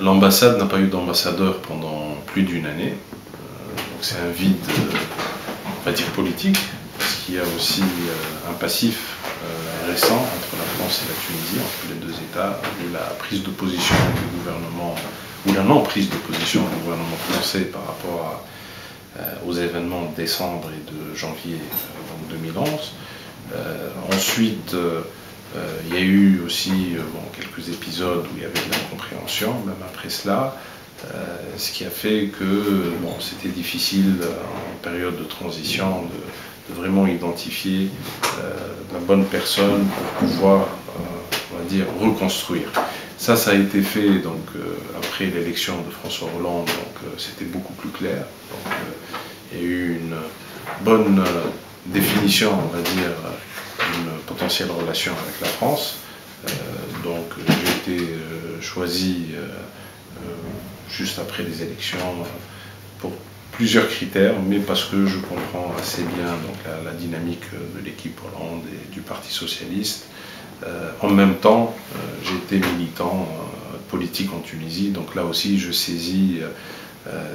L'ambassade n'a pas eu d'ambassadeur pendant plus d'une année. Donc c'est un vide, on va dire, politique, parce qu'il y a aussi un passif récent entre la France et la Tunisie, entre les deux États, et la prise de position du gouvernement, ou la non-prise de position du gouvernement français par rapport à, aux événements de décembre et de janvier 2011. Ensuite, il y a eu aussi quelques épisodes où il y avait de l'incompréhension, même après cela, ce qui a fait que c'était difficile en période de transition de vraiment identifier la bonne personne pour pouvoir, on va dire, reconstruire. Ça a été fait donc, après l'élection de François Hollande, donc c'était beaucoup plus clair. Donc, il y a eu une bonne définition, on va dire, une potentielle relation avec la France. Donc j'ai été choisi juste après les élections pour plusieurs critères, mais parce que je comprends assez bien donc, la dynamique de l'équipe Hollande et du Parti Socialiste. En même temps, j'ai été militant politique en Tunisie, donc là aussi je saisis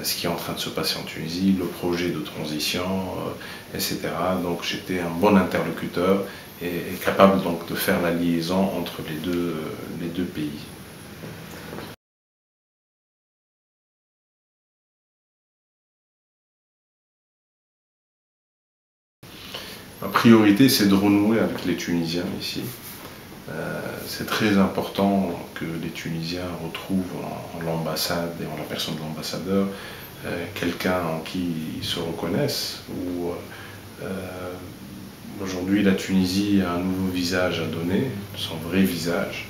ce qui est en train de se passer en Tunisie, le projet de transition, etc. Donc j'étais un bon interlocuteur et capable donc de faire la liaison entre les deux pays. Ma priorité, c'est de renouer avec les Tunisiens ici. C'est très important que les Tunisiens retrouvent en l'ambassade et en la personne de l'ambassadeur quelqu'un en qui ils se reconnaissent. Aujourd'hui, la Tunisie a un nouveau visage à donner, son vrai visage.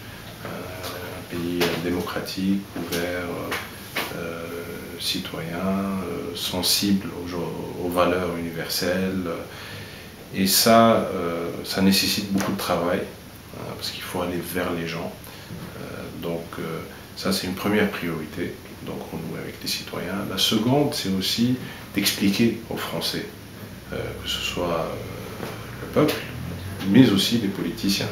Un pays démocratique, ouvert, citoyen, sensible aux valeurs universelles. Et ça, ça nécessite beaucoup de travail. Parce qu'il faut aller vers les gens. Donc ça, c'est une première priorité, donc renouer avec les citoyens. La seconde, c'est aussi d'expliquer aux Français, que ce soit le peuple, mais aussi les politiciens.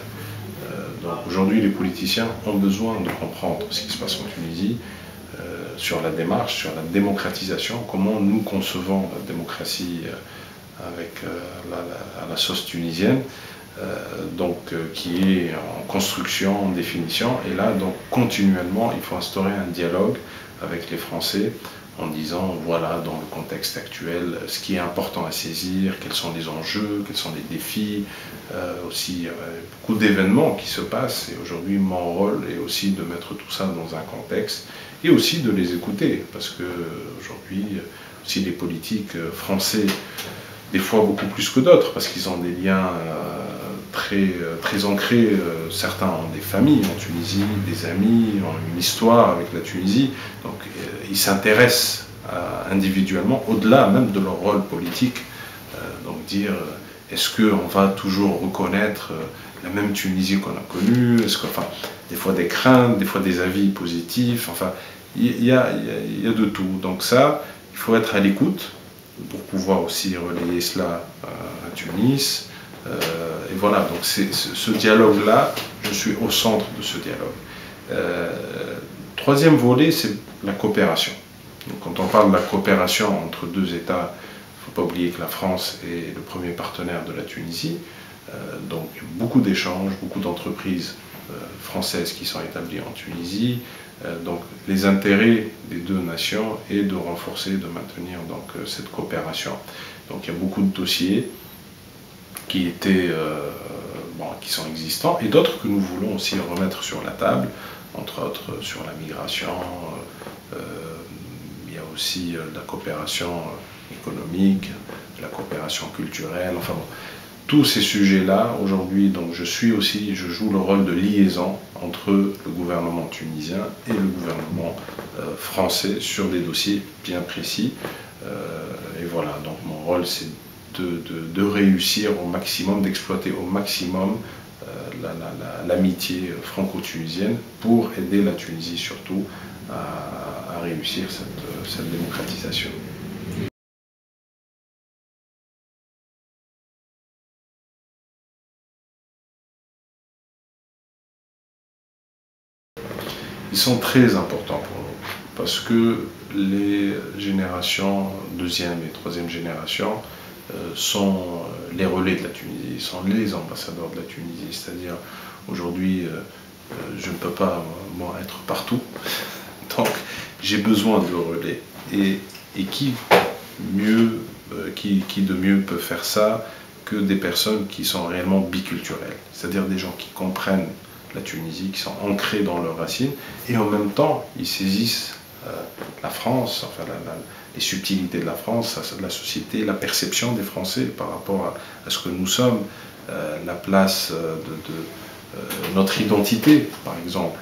Donc aujourd'hui, les politiciens ont besoin de comprendre ce qui se passe en Tunisie, sur la démarche, sur la démocratisation, comment nous concevons la démocratie avec la sauce tunisienne. Qui est en construction, en définition, et là donc continuellement il faut instaurer un dialogue avec les Français en disant voilà dans le contexte actuel ce qui est important à saisir, quels sont les enjeux, quels sont les défis, aussi beaucoup d'événements qui se passent et aujourd'hui mon rôle est aussi de mettre tout ça dans un contexte et aussi de les écouter parce que aujourd'hui aussi les politiques français des fois beaucoup plus que d'autres parce qu'ils ont des liens très ancrés, certains ont des familles en Tunisie, des amis, ont une histoire avec la Tunisie, donc ils s'intéressent individuellement au-delà même de leur rôle politique, donc dire est-ce qu'on va toujours reconnaître la même Tunisie qu'on a connue, des fois des craintes, des fois des avis positifs, enfin il y a de tout, donc ça il faut être à l'écoute pour pouvoir aussi relayer cela à Tunis. Et voilà, donc ce dialogue-là, je suis au centre de ce dialogue. Troisième volet, c'est la coopération. Donc, quand on parle de la coopération entre deux États, il ne faut pas oublier que la France est le premier partenaire de la Tunisie. Donc beaucoup d'échanges, beaucoup d'entreprises françaises qui sont établies en Tunisie. Donc les intérêts des deux nations est de renforcer, de maintenir donc, cette coopération. Donc il y a beaucoup de dossiers qui étaient, qui sont existants et d'autres que nous voulons aussi remettre sur la table, entre autres sur la migration, il y a aussi la coopération économique, la coopération culturelle, enfin bon, tous ces sujets-là aujourd'hui, donc je joue le rôle de liaison entre le gouvernement tunisien et le gouvernement français sur des dossiers bien précis. Et voilà, donc mon rôle c'est de réussir au maximum, d'exploiter au maximum l'amitié franco-tunisienne pour aider la Tunisie surtout à réussir cette démocratisation. Ils sont très importants pour nous. parce que les générations, deuxième et troisième génération, sont les relais de la Tunisie, sont les ambassadeurs de la Tunisie. C'est-à-dire, aujourd'hui, je ne peux pas, moi, être partout. Donc, j'ai besoin de relais. Et qui de mieux peut faire ça que des personnes qui sont réellement biculturelles, c'est-à-dire des gens qui comprennent la Tunisie, qui sont ancrés dans leurs racines, et en même temps, ils saisissent la France, enfin les subtilités de la France, la société, la perception des Français par rapport à ce que nous sommes, la place de notre identité, par exemple.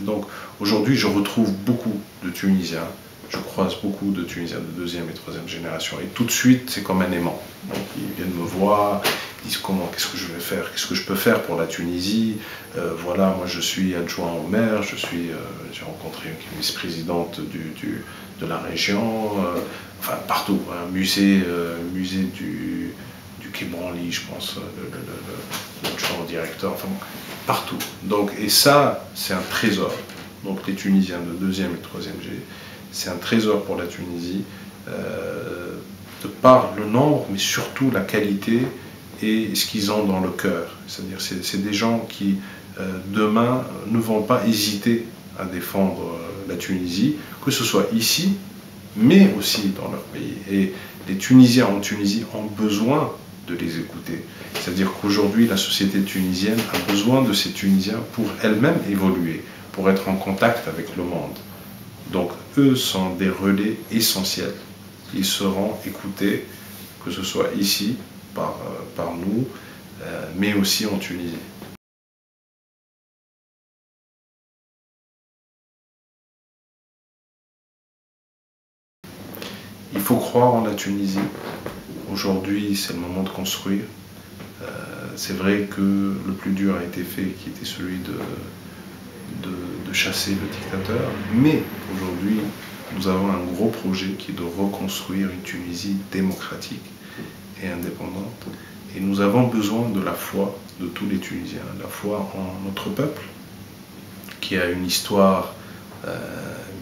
Donc aujourd'hui, je retrouve beaucoup de Tunisiens, je croise beaucoup de Tunisiens de deuxième et troisième génération, et tout de suite, c'est comme un aimant. Donc ils viennent me voir, ils disent comment, qu'est-ce que je vais faire, qu'est-ce que je peux faire pour la Tunisie, voilà, moi je suis adjoint au maire, j'ai rencontré une vice-présidente de la région, enfin partout, un musée du Quai Branly, je pense, l'adjoint au directeur, enfin partout. Donc, et ça, c'est un trésor. Donc les Tunisiens de deuxième et troisième génération, c'est un trésor pour la Tunisie, de par le nombre, mais surtout la qualité et ce qu'ils ont dans le cœur. C'est-à-dire, c'est des gens qui, demain, ne vont pas hésiter à défendre la Tunisie, que ce soit ici, mais aussi dans leur pays. Et les Tunisiens en Tunisie ont besoin de les écouter. C'est-à-dire qu'aujourd'hui, la société tunisienne a besoin de ces Tunisiens pour elle-même évoluer, pour être en contact avec le monde. Donc, eux sont des relais essentiels. Ils seront écoutés, que ce soit ici, par nous, mais aussi en Tunisie. Il faut croire en la Tunisie. Aujourd'hui, c'est le moment de construire. C'est vrai que le plus dur a été fait, qui était celui de chasser le dictateur, mais aujourd'hui, nous avons un gros projet qui est de reconstruire une Tunisie démocratique et indépendante. Et nous avons besoin de la foi de tous les Tunisiens, la foi en notre peuple, qui a une histoire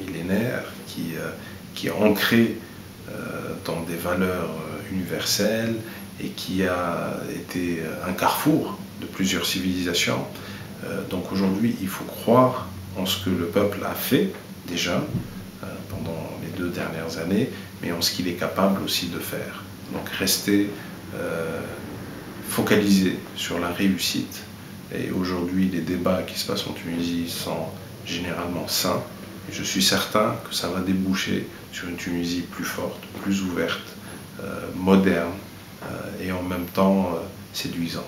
millénaire, qui est ancrée dans des valeurs universelles et qui a été un carrefour de plusieurs civilisations. Donc aujourd'hui, il faut croire en ce que le peuple a fait déjà pendant les 2 dernières années, mais en ce qu'il est capable aussi de faire. Donc rester focalisé sur la réussite. Et aujourd'hui, les débats qui se passent en Tunisie sont généralement sains. Et je suis certain que ça va déboucher sur une Tunisie plus forte, plus ouverte, moderne et en même temps séduisante.